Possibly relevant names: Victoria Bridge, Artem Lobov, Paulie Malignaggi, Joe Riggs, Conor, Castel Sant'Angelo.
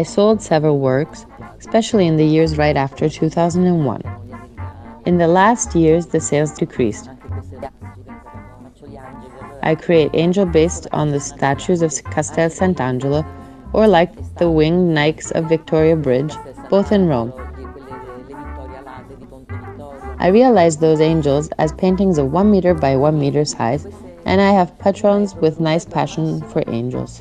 I sold several works, especially in the years right after 2001. In the last years, the sales decreased. I create angel based on the statues of Castel Sant'Angelo, or like the winged knights of Victoria Bridge, both in Rome. I realize those angels as paintings of 1 meter by 1 meter size, and I have patrons with nice passion for angels.